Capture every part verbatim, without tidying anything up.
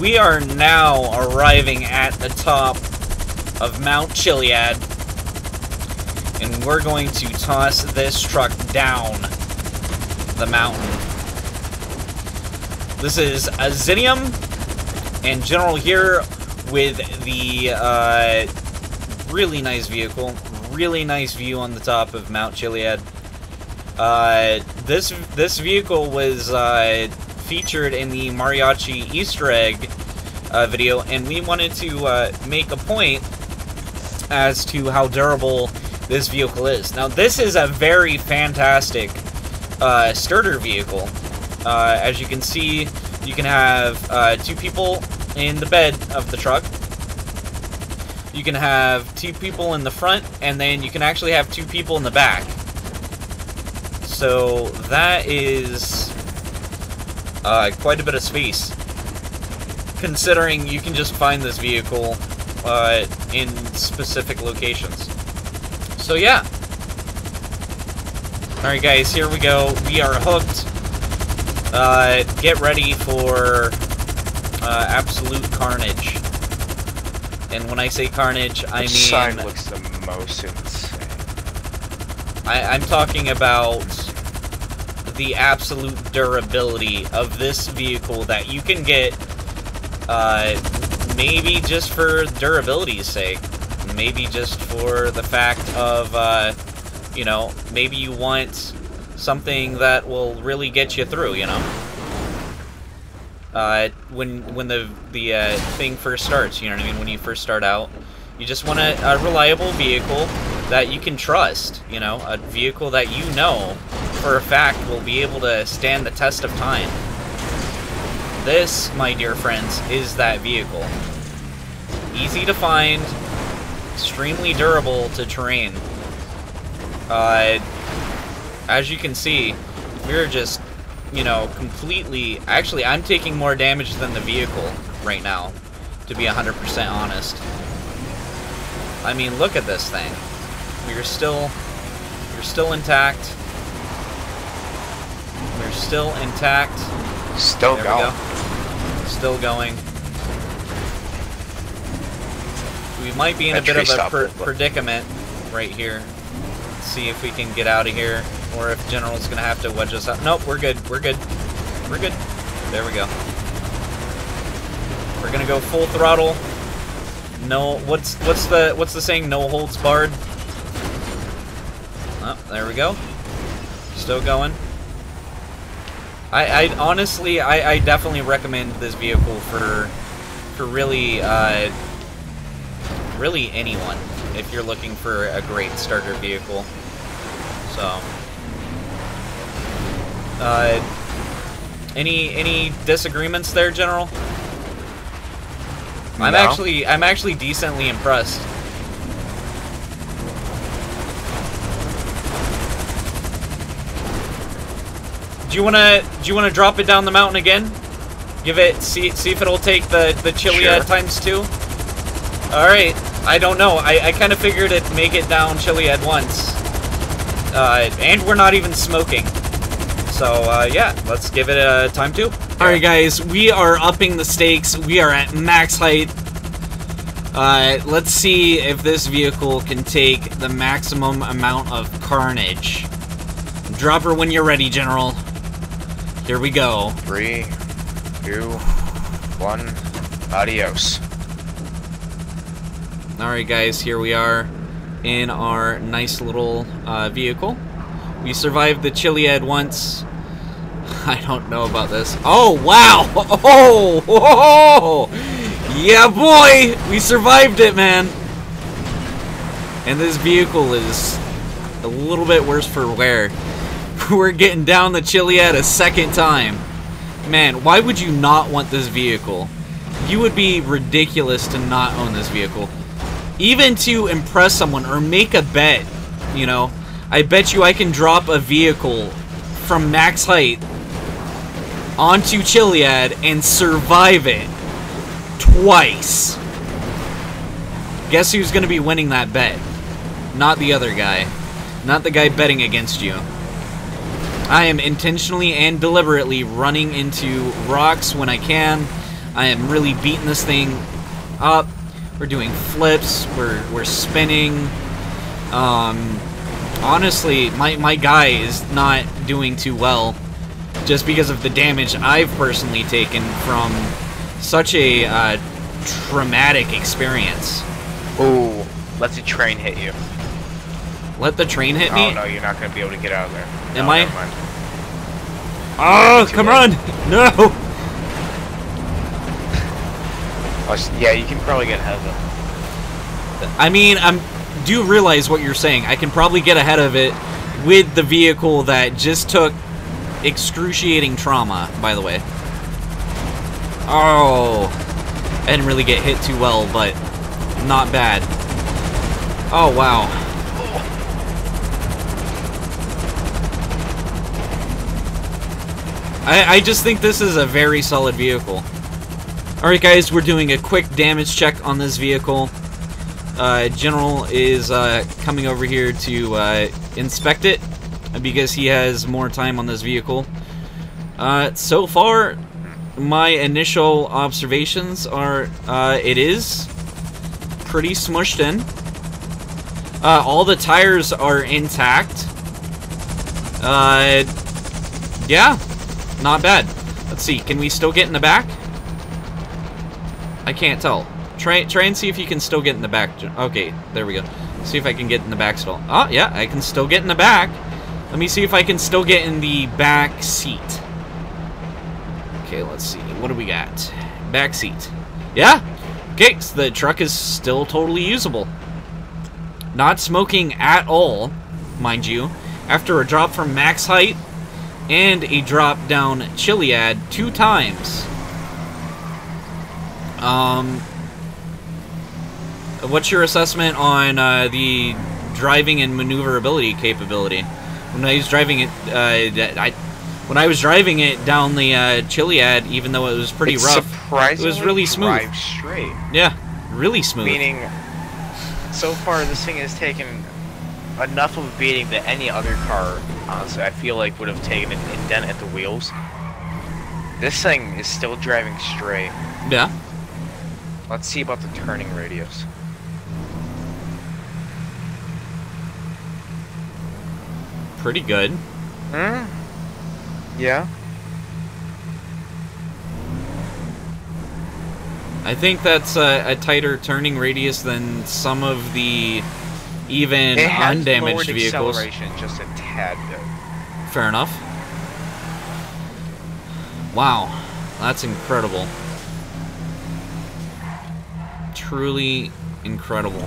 We are now arriving at the top of Mount Chiliad, and we're going to toss this truck down the mountain. This is Azineum and General here with the uh, really nice vehicle, really nice view on the top of Mount Chiliad. Uh, this this vehicle was uh, featured in the Mariachi Easter Egg uh, video, and we wanted to uh, make a point as to how durable this vehicle is. Now, this is a very fantastic uh, starter vehicle. Uh, as you can see, you can have uh, two people in the bed of the truck. You can have two people in the front, and then you can actually have two people in the back. So that is uh, quite a bit of space, considering you can just find this vehicle uh, in specific locations. So yeah. Alright guys, here we go. We are hooked. Uh, get ready for uh, absolute carnage. And when I say carnage, I mean... Which sign looks the most insane? I, I'm talking about the absolute durability of this vehicle that you can get, uh, maybe just for durability's sake, maybe just for the fact of, uh, you know, maybe you want something that will really get you through, you know. Uh, when when the the uh, thing first starts, you know what I mean. When you first start out, you just want a, a reliable vehicle that you can trust, you know, a vehicle that you know for a fact will be able to stand the test of time. This, my dear friends, is that vehicle. Easy to find, extremely durable to terrain. Uh, as you can see, we're just, you know, completely... Actually, I'm taking more damage than the vehicle right now, to be one hundred percent honest. I mean, look at this thing. We're still... We're still intact. We're still intact. Still there going. Go. Still going. We might be in a bit of a per predicament right here. Let's see if we can get out of here. Or if General's gonna have to wedge us up. Nope, we're good, we're good. We're good. There we go. We're gonna go full throttle. No, what's what's the what's the saying? No holds barred. Oh, there we go. Still going. I I honestly I, I definitely recommend this vehicle for for really uh really anyone if you're looking for a great starter vehicle. So Uh, any any disagreements there, General? No. I'm actually I'm actually decently impressed. Do you wanna do you wanna drop it down the mountain again? Give it see see if it'll take the the Chiliad sure. times two. All right, I don't know. I I kind of figured it'd make it down Chiliad once. Uh, and we're not even smoking. So, uh, yeah, let's give it a uh, time two. Alright, guys, we are upping the stakes. We are at max height. Uh, let's see if this vehicle can take the maximum amount of carnage. Drop her when you're ready, General. Here we go. Three, two, one, adios. Alright, guys, here we are in our nice little uh, vehicle. We survived the Chiliad once. I don't know about this. Oh, wow! Oh, oh, oh! Yeah, boy! We survived it, man! And this vehicle is a little bit worse for wear. We're getting down the Chiliad a second time. Man, why would you not want this vehicle? You would be ridiculous to not own this vehicle. Even to impress someone or make a bet, you know? I bet you I can drop a vehicle from max height onto Chiliad and survive it twice. Guess who's going to be winning that bet? Not the other guy. Not the guy betting against you. I am intentionally and deliberately running into rocks when I can. I am really beating this thing up. We're doing flips. We're we're spinning. Um, honestly, my my guy is not doing too well, just because of the damage I've personally taken from such a uh, traumatic experience. Ooh, let the train hit you. Let the train hit me? Oh no, you're not going to be able to get out of there. Am no, I? Oh, come on! No! Oh, yeah, you can probably get ahead of it. I mean, I do realize what you're saying. I can probably get ahead of it with the vehicle that just took excruciating trauma, by the way. Oh. I didn't really get hit too well, but not bad. Oh, wow. I, I just think this is a very solid vehicle. Alright guys, we're doing a quick damage check on this vehicle. Uh, General is uh, coming over here to uh, inspect it, because he has more time on this vehicle. Uh, so far, my initial observations are uh, it is pretty smushed in. Uh, all the tires are intact. Uh, yeah. Not bad. Let's see. Can we still get in the back? I can't tell. Try try and see if you can still get in the back. Okay, there we go. See if I can get in the back still. Oh, yeah, I can still get in the back. Let me see if I can still get in the back seat. Okay, let's see. What do we got? Back seat. Yeah. Okay, so the truck is still totally usable. Not smoking at all, mind you. After a drop from max height, and a drop down Chiliad two times. Um, what's your assessment on uh, the driving and maneuverability capability? When I was driving it, uh, I when I was driving it down the uh, Chiliad, even though it was pretty it's rough, surprisingly it was really smooth. Drive straight. Yeah, really smooth. Meaning, so far this thing has taken enough of a beating that any other car, honestly, I feel like would have taken an indent at the wheels. This thing is still driving straight. Yeah. Let's see about the turning radius. Pretty good. Hmm. Yeah. I think that's a, a tighter turning radius than some of the even it has undamaged vehicles. Acceleration just a tad bit. Fair enough. Wow, that's incredible. Truly incredible.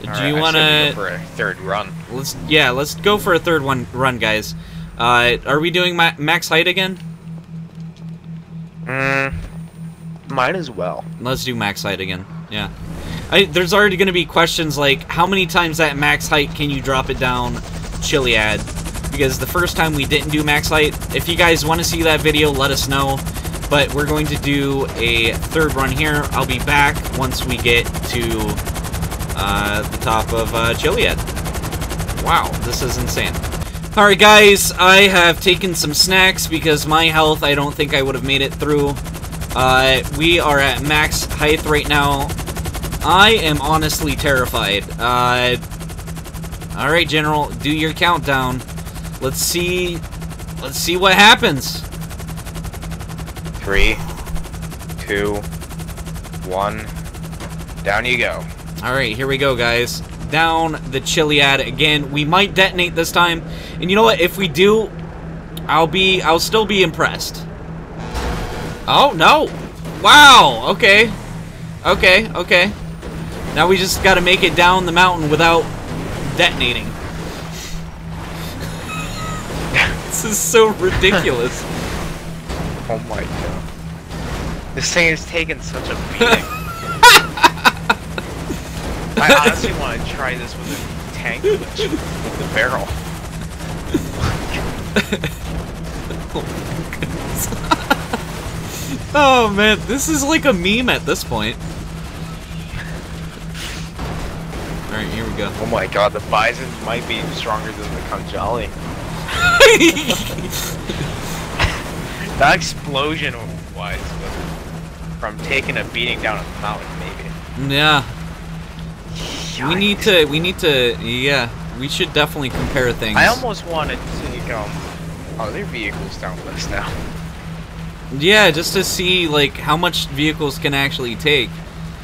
All Do right, you want to go for a third run? Let's yeah, let's go for a third one run, guys. Uh, are we doing ma max height again? Mm, might as well. Let's do max height again. Yeah. I, there's already going to be questions like, how many times at max height can you drop it down Chiliad? Because the first time we didn't do max height. If you guys want to see that video, let us know. But we're going to do a third run here. I'll be back once we get to uh, the top of uh, Chiliad. Wow, this is insane. Alright guys, I have taken some snacks because my health, I don't think I would have made it through. Uh, we are at max height right now. I am honestly terrified. Uh, Alright, General, do your countdown. Let's see... Let's see what happens. Three, two, one, down you go. Alright, here we go, guys. Down the Chiliad again. We might detonate this time. And you know what? If we do, I'll be... I'll still be impressed. Oh, no! Wow! Okay. Okay, okay. Now we just gotta make it down the mountain without detonating. This is so ridiculous. Oh my god. This thing is taking such a beating. I honestly want to try this with a tank glitch. With a barrel. Oh my goodness. Oh man, this is like a meme at this point. Alright, here we go. Oh my god, the Bison might be stronger than the Khanjali. That explosion health-wise, but from taking a beating down a mountain, maybe. Yeah. Yikes. We need to. We need to. Yeah. We should definitely compare things. I almost wanted to go. Oh, there are vehicles down with us now. Yeah, just to see like how much vehicles can actually take.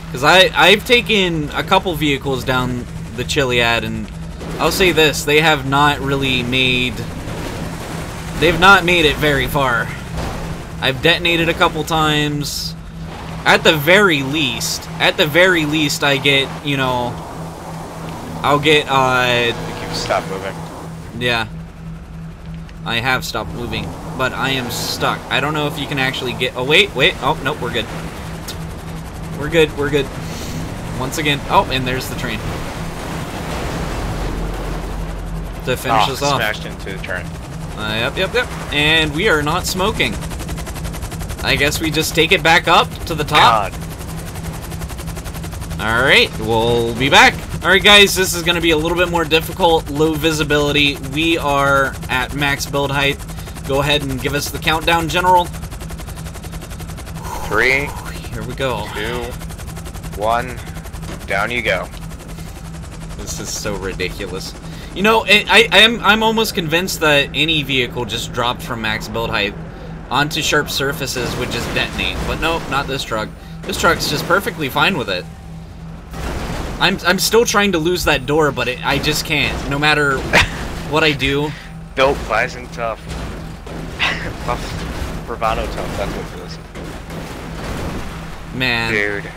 Because I I've taken a couple vehicles down the Chiliad, and I'll say this: they have not really made. They've not made it very far. I've detonated a couple times. At the very least, at the very least, I get you know. I'll get. Uh, I keep stop moving. Yeah. I have stopped moving, but I am stuck. I don't know if you can actually get... Oh, wait, wait. Oh, nope, we're good. We're good, we're good. Once again. Oh, and there's the train. To finish oh, us off. Smashed into the train. Uh, yep, yep, yep. And we are not smoking. I guess we just take it back up to the top. God. All right, we'll be back. Alright guys, this is going to be a little bit more difficult, low visibility. We are at max build height. Go ahead and give us the countdown, General. Three. Here we go. Two. One. Down you go. This is so ridiculous. You know, it, I, I'm, I'm almost convinced that any vehicle just dropped from max build height onto sharp surfaces would just detonate. But nope, not this truck. This truck's just perfectly fine with it. I'm, I'm still trying to lose that door, but it, I just can't. No matter what I do. Built Bison tough. Buff, bravado tough, that's what it is. Man. Dude.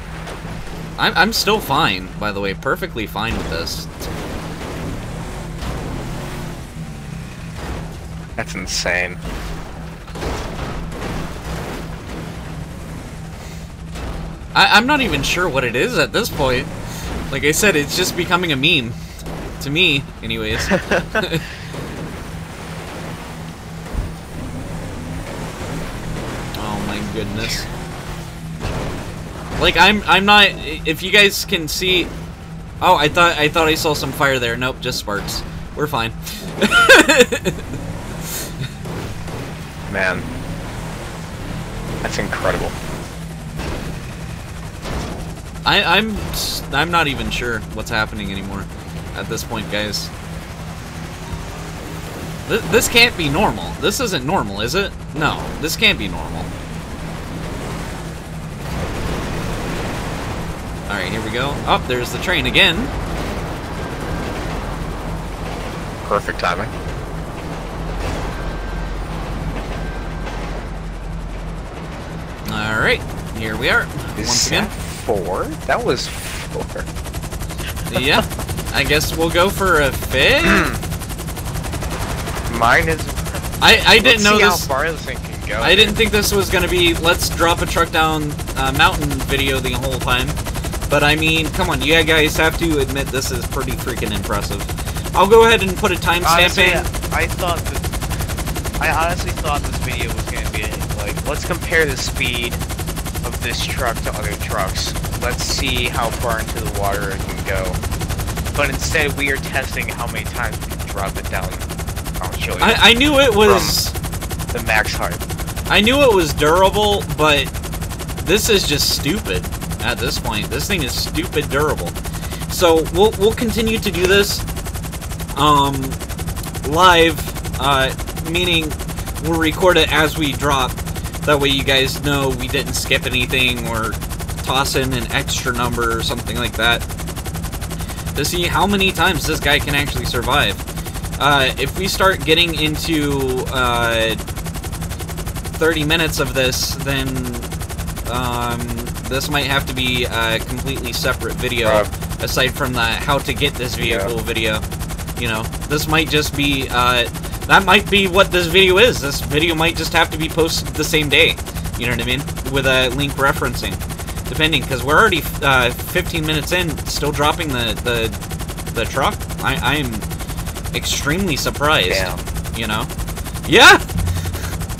I'm, I'm still fine, by the way. Perfectly fine with this. That's insane. I, I'm not even sure what it is at this point. Like I said, it's just becoming a meme. To me, anyways. Oh my goodness. Like I'm I'm not if you guys can see. Oh, I thought I thought I saw some fire there. Nope, just sparks. We're fine. Man. That's incredible. I, I'm I'm not even sure what's happening anymore at this point, guys. Th this can't be normal. This isn't normal, is it? No, this can't be normal. All right, here we go. Oh, there's the train again. Perfect timing. All right, here we are once again. Four? That was four. Yeah. I guess we'll go for a fifth. Mine is. I I didn't know this. How far this thing can go. I didn't think this was gonna be let's drop a truck down uh, mountain video the whole time. But I mean, come on, you guys have to admit this is pretty freaking impressive. I'll go ahead and put a timestamp in. I thought this. I honestly thought this video was gonna be like let's compare the speed of this truck to other trucks. Let's see how far into the water it can go. But instead, we are testing how many times we can drop it down. Mount Chiliad. I, I knew it was the max height. I knew it was durable, but this is just stupid at this point. This thing is stupid durable. So we'll we'll continue to do this um, live, uh, meaning we'll record it as we drop. That way you guys know we didn't skip anything or toss in an extra number or something like that. To see how many times this guy can actually survive. Uh, if we start getting into uh, thirty minutes of this, then um, this might have to be a completely separate video. Uh, aside from the how to get this vehicle yeah. video. You know, this might just be... Uh, That might be what this video is. This video might just have to be posted the same day. You know what I mean? With a link referencing. Depending, because we're already uh, fifteen minutes in, still dropping the the, the truck. I, I'm extremely surprised. Damn. You know? Yeah!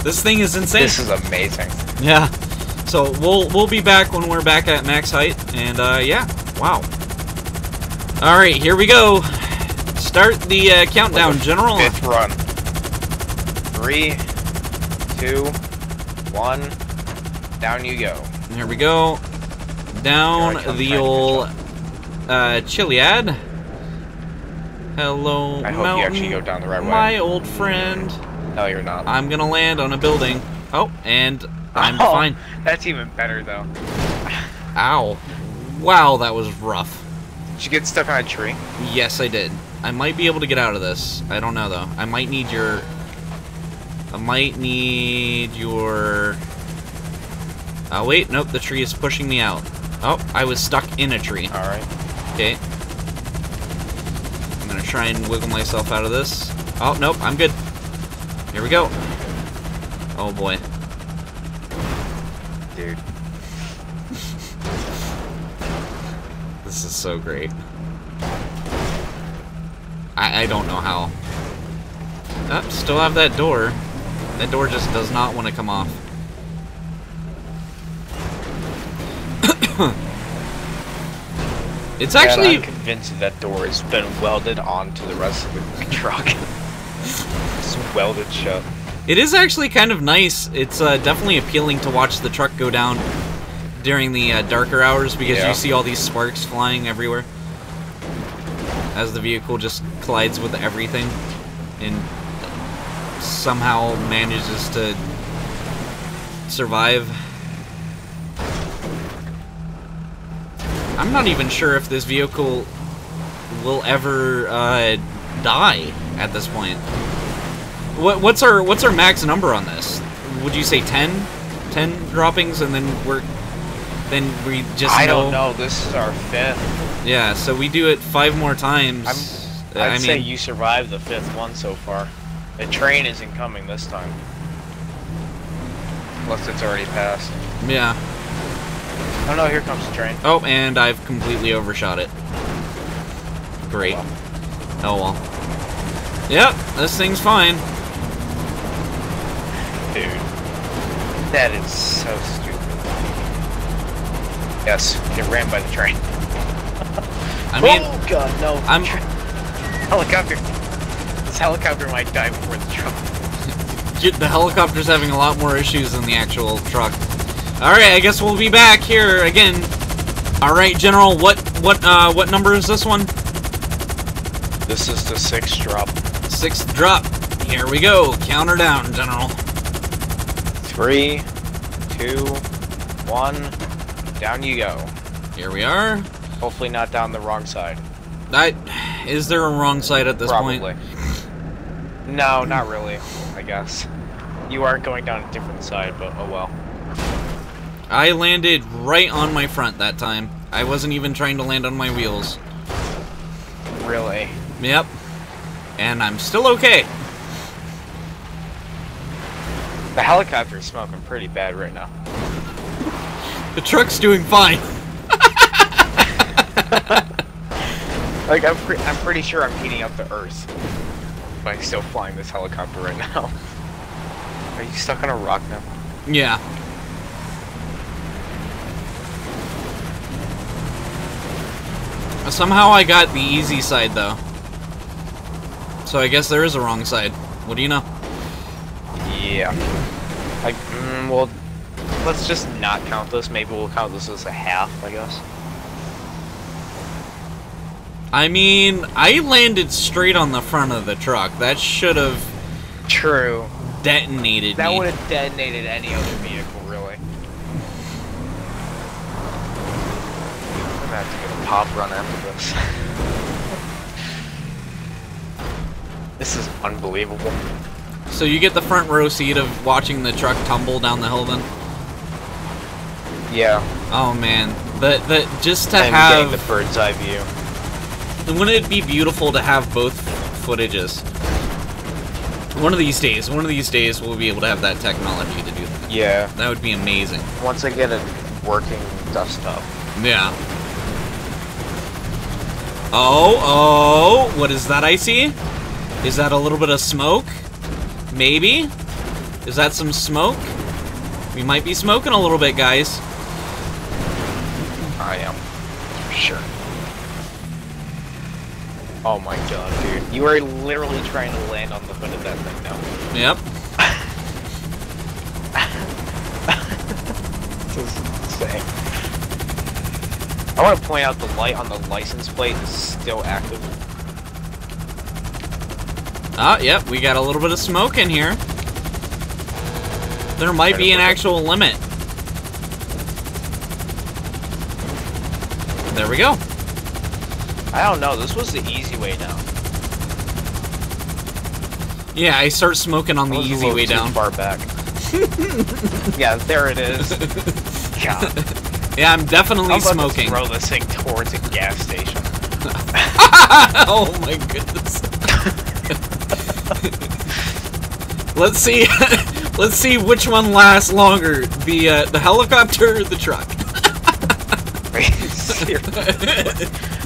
This thing is insane. This is amazing. Yeah. So we'll we'll be back when we're back at max height. And uh, yeah. Wow. Alright, here we go. Start the uh, countdown, General. Fifth run. Three, two, one, down you go. Here we go. Down come, the old uh, Chiliad. Hello, I hope mountain, you actually go down the right way. My old friend. No, you're not. I'm gonna land on a building. Oh, and I'm oh, fine. That's even better, though. Ow. Wow, that was rough. Did you get stuck on a tree? Yes, I did. I might be able to get out of this. I don't know, though. I might need your... I might need your... Oh, wait. Nope, the tree is pushing me out. Oh, I was stuck in a tree. Alright. Okay. I'm gonna try and wiggle myself out of this. Oh, nope, I'm good. Here we go. Oh, boy. Dude. This is so great. I, I don't know how. Oh, still have that door. That door just does not want to come off. It's actually... God, I'm convinced that door has been welded onto the rest of the truck. It's welded shut. It is actually kind of nice. It's uh, definitely appealing to watch the truck go down during the uh, darker hours because yeah. You see all these sparks flying everywhere as the vehicle just collides with everything and somehow manages to survive. I'm not even sure if this vehicle will ever uh, die at this point. What, what's our what's our max number on this? Would you say ten? ten droppings, and then we're then we just. I know... don't know. This is our fifth. Yeah, so we do it five more times. I'm, I'd I mean, say you survived the fifth one so far. The train isn't coming this time, unless it's already passed. Yeah. Oh no! Here comes the train. Oh, and I've completely overshot it. Great. Well. Oh well. Yep, this thing's fine. Dude, that is so stupid. Yes, get ran by the train. I mean, oh god, no! I'm helicopter. This helicopter might die before the truck. The helicopter's having a lot more issues than the actual truck. All right, I guess we'll be back here again. All right, General, what what uh, what number is this one? This is the sixth drop. Sixth drop. Here we go. Count her down, General. Three, two, one, down you go. Here we are. Hopefully not down the wrong side. I, is there a wrong side at this Probably. point? Probably. No, not really, I guess. You are going down a different side, but oh well. I landed right on my front that time. I wasn't even trying to land on my wheels. Really? Yep. And I'm still okay. The helicopter is smoking pretty bad right now. The truck's doing fine. Like I'm, pre I'm pretty sure I'm heating up the earth by still flying this helicopter right now. Are you stuck on a rock now? Yeah. Somehow I got the easy side though. So I guess there is a wrong side. What do you know? Yeah. Like, mm, well, let's just not count this. Maybe we'll count this as a half, I guess. I mean, I landed straight on the front of the truck. That should have... True. Detonated That me. would have detonated any other vehicle, really. I'm gonna have to get a pop run after this. This is unbelievable. So you get the front row seat of watching the truck tumble down the hill, then? Yeah. Oh man, the the just to and have the bird's eye view. Wouldn't it be beautiful to have both footages? One of these days, one of these days, we'll be able to have that technology to do that. Yeah. That would be amazing. Once I get a working desktop. Yeah. Oh, oh, what is that I see? Is that a little bit of smoke? Maybe? Is that some smoke? We might be smoking a little bit, guys. I am. Sure. Oh my god, dude. You are literally trying to land on the hood of that thing now. Yep. to say. I want to point out the light on the license plate is still active. Ah, yep, we got a little bit of smoke in here. There might be an actual limit. There we go. I don't know, this was the easy way down. Yeah, I start smoking on the easy way down. Far back. Yeah, there it is. God. Yeah, I'm definitely smoking. I'm about to throw this thing towards a gas station. Oh my goodness. Let's see. Let's see which one lasts longer, the uh, the helicopter or the truck.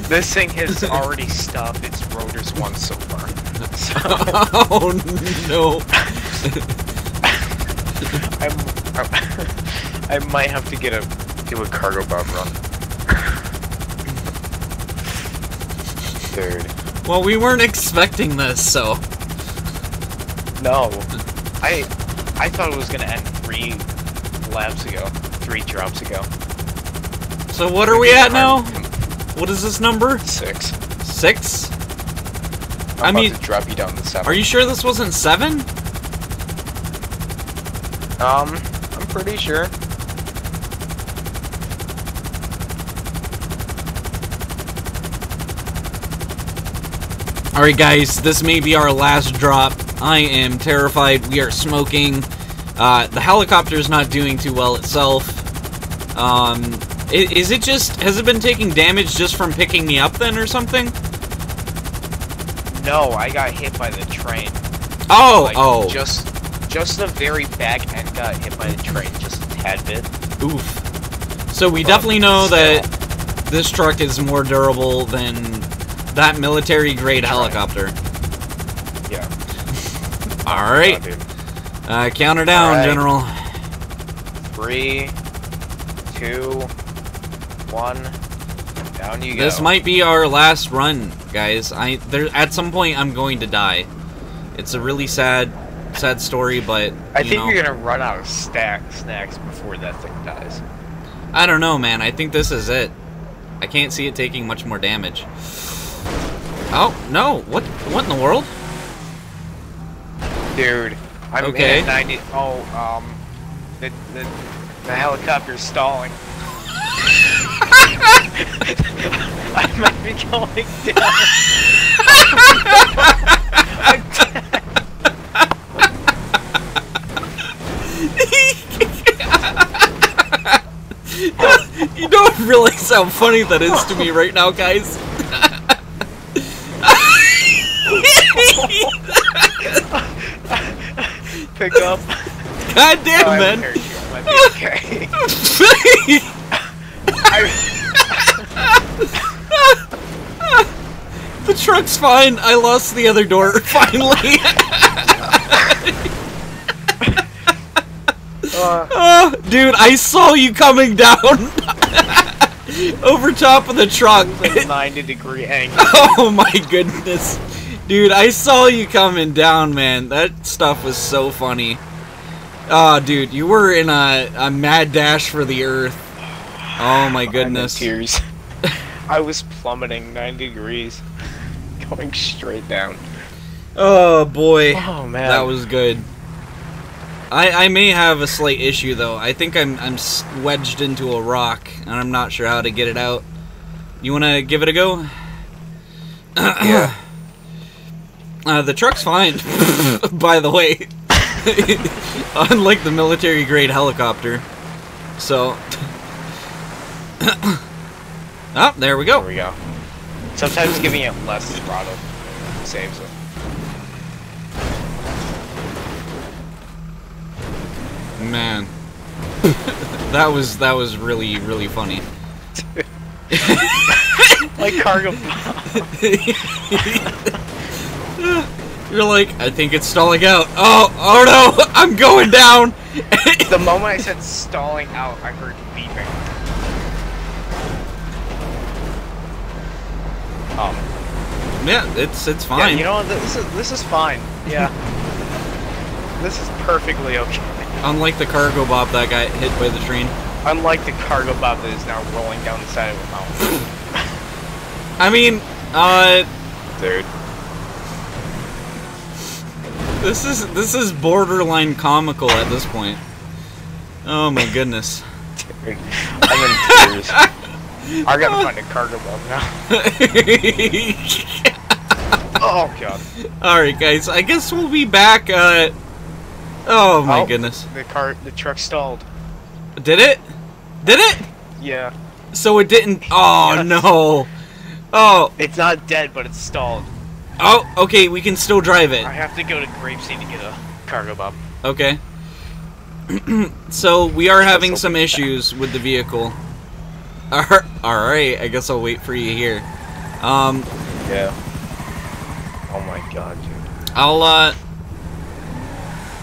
This thing has already stubbed its rotors once so far. So. Oh no! I'm, I'm, I might have to get a do a cargo bob run. Dude. Well, we weren't expecting this, so. No, I I thought it was gonna end three laps ago, three drops ago. So what are we at now? What is this number? Six. Six? I'm I about mean, to drop you down to seven. Are you sure this wasn't seven? Um, I'm pretty sure. All right, guys, this may be our last drop. I am terrified. We are smoking. Uh, the helicopter is not doing too well itself. Um. Is it just... Has it been taking damage just from picking me up then or something? No, I got hit by the train. Oh, like, oh. Just just the very back end got hit by the train, just a tad bit. Oof. So we but definitely know still. that this truck is more durable than that military-grade helicopter. Yeah. Alright. Oh, uh, counter down, right. General. Three, two... One, down you go. This might be our last run, guys. I there at some point I'm going to die. It's a really sad, sad story, but I think know. you're gonna run out of stack snacks before that thing dies. I don't know, man. I think this is it. I can't see it taking much more damage. Oh no! What? What in the world? Dude, I'm okay. ninety. Oh, um, the the, the helicopter's stalling. I might be going down. You don't realize how funny that is to me right now, guys. Pick up. God damn, oh, man. Okay. The truck's fine. I lost the other door finally. uh, oh, dude, I saw you coming down over top of the truck. It was a ninety degree angle. Oh my goodness, dude! I saw you coming down, man. That stuff was so funny. Oh, dude, you were in a, a mad dash for the earth. Oh my goodness. I had no tears. I was plummeting ninety degrees. Going straight down. Oh boy. Oh man. That was good. I I may have a slight issue though. I think I'm I'm wedged into a rock and I'm not sure how to get it out. You want to give it a go? Yeah. Uh, the truck's fine. By the way. Unlike the military grade helicopter. So Oh, there we go. There we go. Sometimes giving it less throttle saves it. Man, that was that was really really funny. Like cargo bomb. You're like, I think it's stalling out. Oh, oh no, I'm going down. The moment I said stalling out, I heard beeping. Um, yeah, it's it's fine. Yeah, you know, this is this is fine. Yeah, this is perfectly okay. Unlike the cargo bob that got hit by the train. Unlike the cargo bob that is now rolling down the side of a mountain. I mean, uh... dude. This is, this is borderline comical at this point. Oh my goodness. Dude, I'm in tears. I gotta find a cargo bob now. Oh god. Alright guys, I guess we'll be back, uh... oh my oh, goodness. The car, the truck stalled. Did it? Did it? Yeah. So it didn't... oh yes. No. Oh. It's not dead, but it's stalled. Oh, okay, we can still drive it. I have to go to Grapeseed to get a cargo bob. Okay. So we are having some issues with the vehicle. Alright, I guess I'll wait for you here. Um... Yeah. Oh my god, dude. I'll, uh...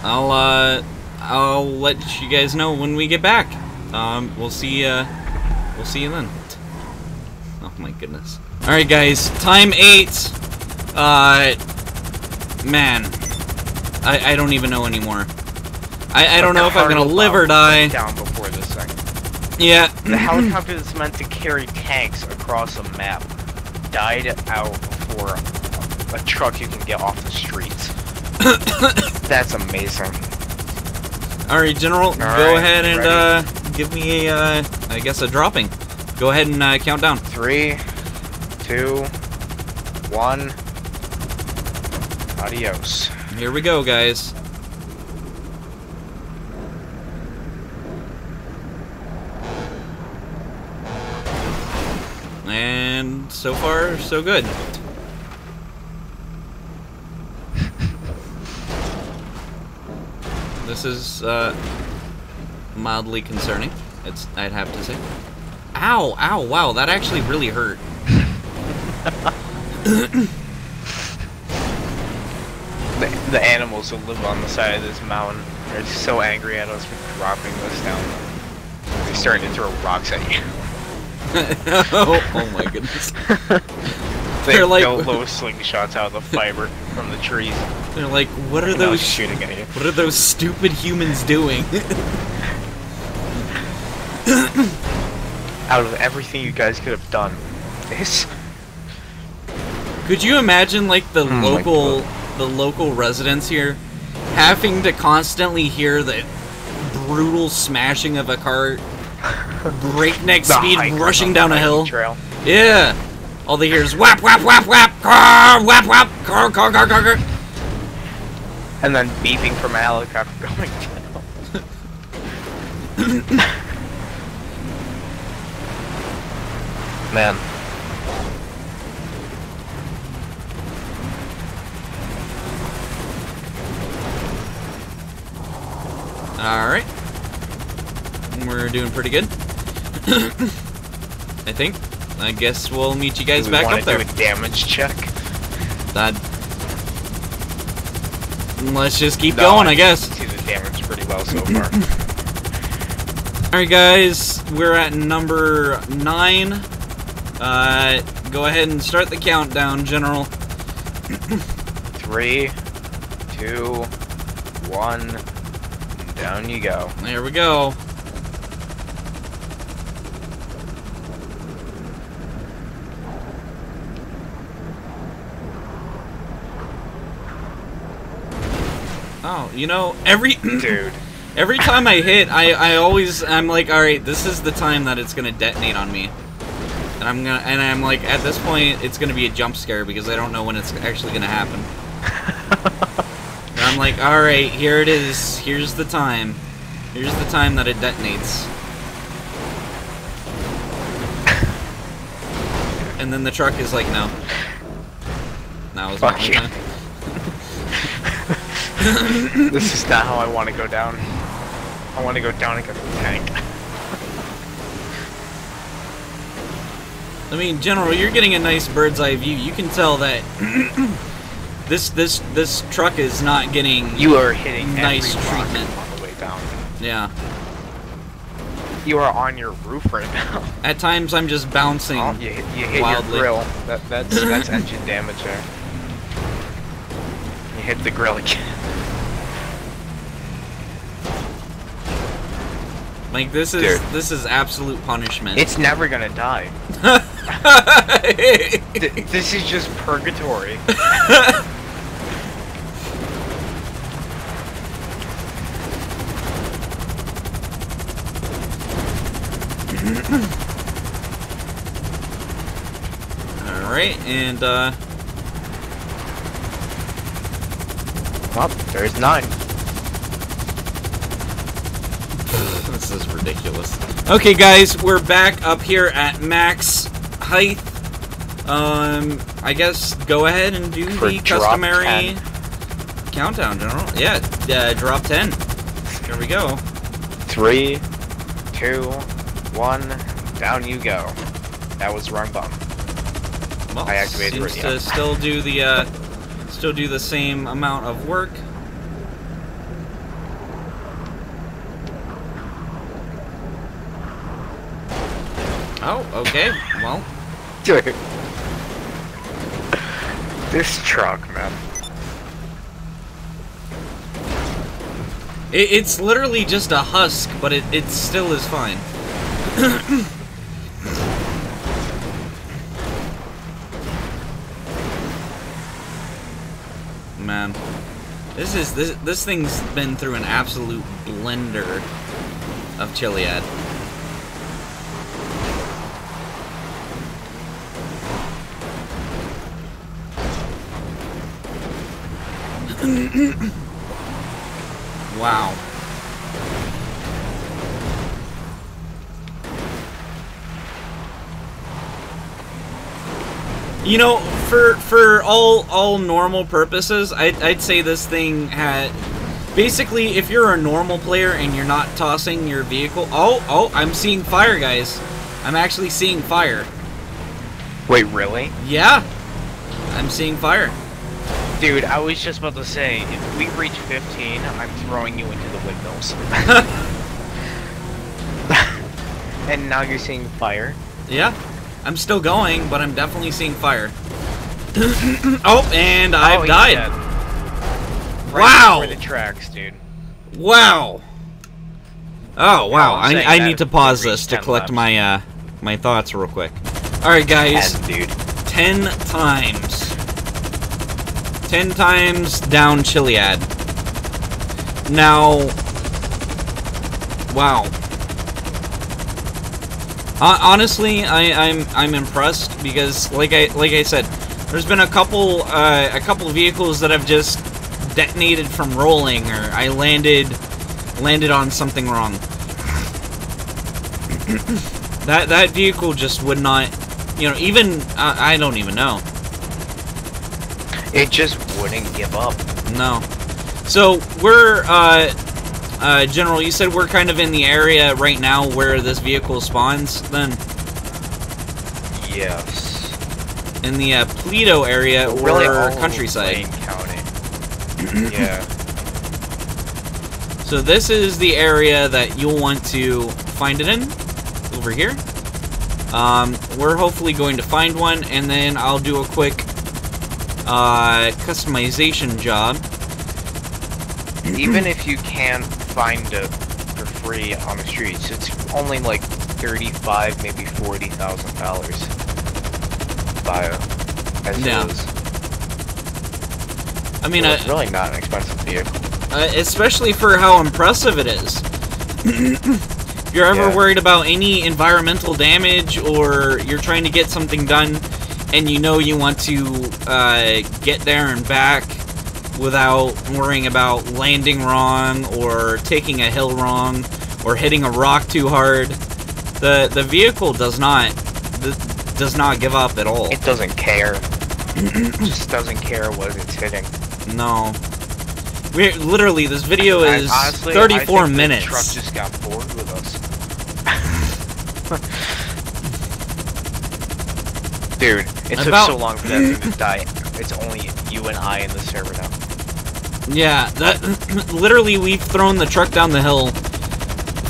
I'll, uh... I'll let you guys know when we get back. Um, we'll see, uh... we'll see you then. Oh my goodness. Alright guys, time eight. Uh... Man. I, I don't even know anymore. I, I don't know if I'm gonna live or die. Down before this thing. Yeah. The helicopter that's meant to carry tanks across a map died out before a truck you can get off the streets. That's amazing. Alright, General, All right, go ahead and uh, give me a, uh, I guess a dropping. Go ahead and uh, count down. Three, two, one. Adios. Here we go, guys. And so far, so good. This is uh, mildly concerning. It's I'd have to say. Ow! Ow! Wow! That actually really hurt. the, the animals who live on the side of this mountain are so angry at us for dropping this down. They're starting to throw rocks at you. oh, oh my goodness! they They're like low slingshots out of the fiber from the trees. They're like, what are those shooting at you? What are those stupid humans doing? Out of everything you guys could have done, this. Could you imagine, like the oh local, the local residents here, having to constantly hear the brutal smashing of a cart, breakneck speed, rushing down a hill. Trail. Yeah. All they hear is whap, whap, whap, whap, car, whap, whap, car, car, car, car, car. And then beeping from a helicopter going down. Man. Alright. We're doing pretty good. I think. I guess we'll meet you guys back up there. Do we want to do a damage check? That... Let's just keep no, going, I, I guess. See the damage pretty well so far. Alright guys, we're at number nine. Uh, go ahead and start the countdown, General. Three, two, one, down you go. There we go. Oh, you know, every dude. Every time I hit, I, I always I'm like, all right, this is the time that it's gonna detonate on me, and I'm gonna and I'm like, at this point, it's gonna be a jump scare because I don't know when it's actually gonna happen. And I'm like, all right, here it is. Here's the time. Here's the time that it detonates. And then the truck is like, no. That was Fuck you. Time. This is not how I want to go down. I want to go down and get the tank. I mean, General, you're getting a nice bird's eye view. You can tell that this this this truck is not getting. You are hitting nice treatment on the way down. Yeah. You are on your roof right now. At times, I'm just bouncing. Oh, you, you hit wildly. Your grill. That, that's that's engine damage there. You hit the grill again. Like this is Dude. this is absolute punishment. It's never gonna die. Th this is just purgatory. All right, and uh. Well, there's nine. This is ridiculous. Okay, guys, we're back up here at max height. Um, I guess go ahead and do For the customary ten. Countdown, General. Yeah, uh, drop ten. Here we go. Three, two, one. Down you go. That was the wrong button. Well, I activated seems radio. To still do the uh, still do the same amount of work. Oh, okay, well. Dude. This truck, man. It, it's literally just a husk, but it, it still is fine. Man. This is, this, this thing's been through an absolute blender of Chiliad. Wow. You know, for for all all normal purposes, I'd, I'd say this thing had... Basically, if you're a normal player and you're not tossing your vehicle... Oh, oh, I'm seeing fire, guys. I'm actually seeing fire. Wait, really? Yeah. I'm seeing fire. Dude, I was just about to say, if we reach fifteen, I'm throwing you into the windmills. And now you're seeing fire? Yeah. I'm still going, but I'm definitely seeing fire. Oh, and I've oh, died. Right wow! Over the tracks, dude. Wow. Oh, wow. No, I, I need to pause this to collect laps. my uh, my thoughts real quick. Alright, guys. ten, dude. ten times. Ten times down Chiliad. Now, wow. Honestly, I, I'm I'm impressed because, like I like I said, there's been a couple uh, a couple vehicles that have just detonated from rolling, or I landed landed on something wrong. that that vehicle just would not, you know, even uh, I don't even know. It just wouldn't give up. No. So, we're, uh, uh, General, you said we're kind of in the area right now where this vehicle spawns, then? Yes. In the, uh, Pledo area or really countryside. County. Yeah. So this is the area that you'll want to find it in, over here. Um, we're hopefully going to find one, and then I'll do a quick... Uh, customization job. Even if you can't find it for free on the streets, it's only like thirty-five, maybe forty thousand dollars. Bio. Yeah. I mean, well, it's uh, really not an expensive vehicle, uh, especially for how impressive it is. If you're ever yeah. worried about any environmental damage, or you're trying to get something done, and you know you want to uh, get there and back without worrying about landing wrong or taking a hill wrong or hitting a rock too hard, the the vehicle does not th does not give up at all. It doesn't care. It just doesn't care what it's hitting. No. We literally this video is I, honestly, thirty-four I think minutes. The truck just got bored with us. Dude, it took so long for that thing to die. It's only you and I in the server now. Yeah, that literally we've thrown the truck down the hill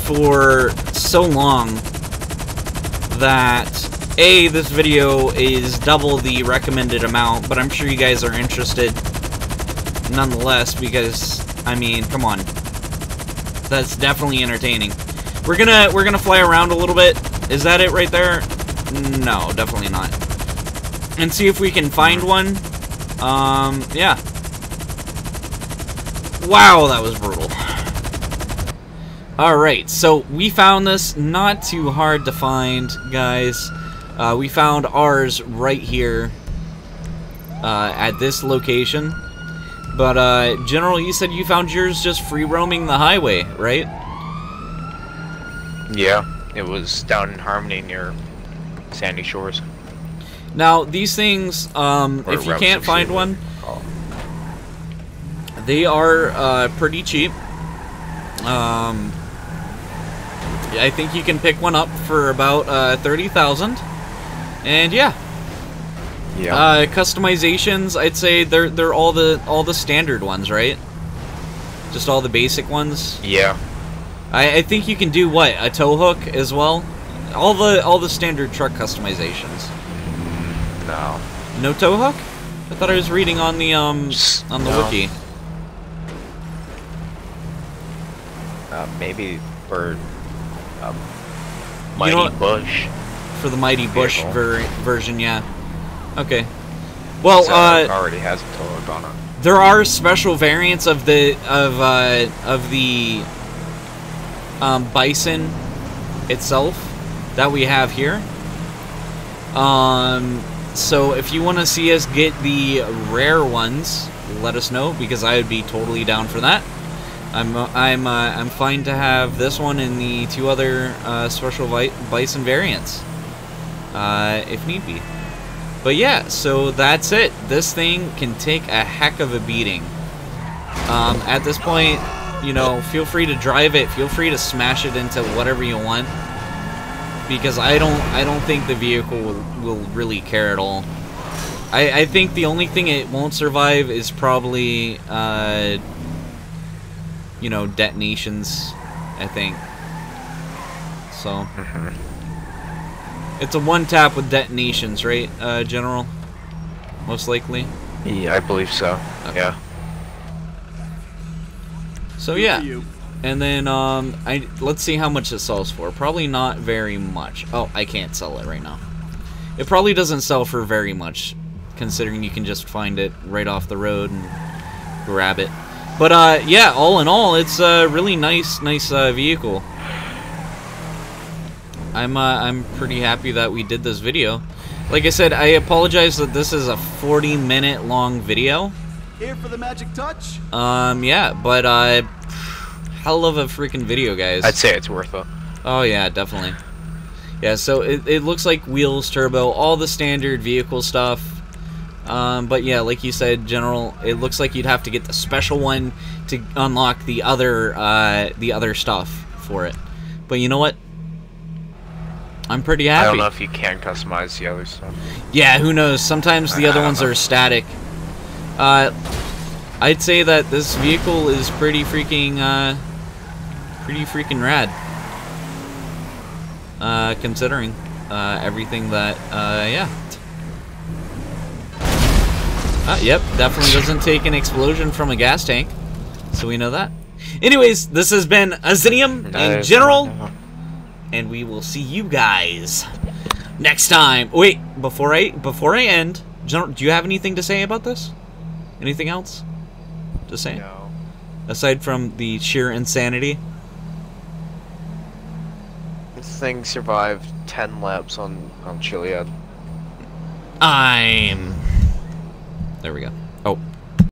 for so long that A, this video is double the recommended amount, but I'm sure you guys are interested nonetheless because I mean, come on. That's definitely entertaining. We're gonna we're gonna fly around a little bit. Is that it right there? No, definitely not. And see if we can find one. Um, yeah. Wow, that was brutal. Alright, so we found this. Not too hard to find, guys. Uh, we found ours right here uh, at this location. But, uh, General, you said you found yours just free roaming the highway, right? Yeah, it was down in Harmony near Sandy Shores. Now, these things, um, if you can't find one, they are uh, pretty cheap. Um, I think you can pick one up for about uh, thirty thousand dollars. And yeah. Yeah. Uh, customizations, I'd say they're they're all the all the standard ones, right? Just all the basic ones. Yeah. I, I think you can do what, a tow hook as well. All the all the standard truck customizations. No. No tow hook? I thought I was reading on the um on the no. wiki. Uh, maybe for um, Mighty you know Bush. For the Mighty Bush ver version, yeah. Okay. Well, so uh, already has a tow hook on it. There are special variants of the of uh, of the um, Bison itself that we have here. Um, so if you want to see us get the rare ones, let us know, because I would be totally down for that. I'm I'm uh, I'm fine to have this one and the two other uh, special vi Bison variants, uh, if need be. But yeah, so that's it. This thing can take a heck of a beating. Um, at this point, you know, feel free to drive it. Feel free to smash it into whatever you want, because I don't, I don't think the vehicle will, will really care at all. I, I think the only thing it won't survive is probably, uh, you know, detonations, I think. So. It's a one-tap with detonations, right, uh, General? Most likely? Yeah, I believe so. Okay. Yeah. So, yeah. And then, um, I let's see how much it sells for. Probably not very much. Oh, I can't sell it right now. It probably doesn't sell for very much, considering you can just find it right off the road and grab it. But, uh, yeah, all in all, it's a really nice, nice uh, vehicle. I'm uh, I'm pretty happy that we did this video. Like I said, I apologize that this is a forty minute long video. Here for the magic touch. Um, yeah, but uh, hell of a freaking video, guys. I'd say it's worth it. Oh yeah, definitely. Yeah, so it it looks like wheels, turbo, all the standard vehicle stuff. Um, but yeah, like you said, General, it looks like you'd have to get the special one to unlock the other uh, the other stuff for it. But you know what? I'm pretty happy. I don't know if you can customize the other stuff. Yeah, who knows? Sometimes the other ones are static. Uh, I'd say that this vehicle is pretty freaking, uh, pretty freaking rad. Uh, considering uh, everything that, uh, yeah. Ah, yep, definitely doesn't take an explosion from a gas tank, so we know that. Anyways, this has been Azineum and General. And we will see you guys next time. Wait, before I before I end, General, do you have anything to say about this? Anything else to say? No. Aside from the sheer insanity. This thing survived ten laps on on Chiliad. I'm. There we go. Oh.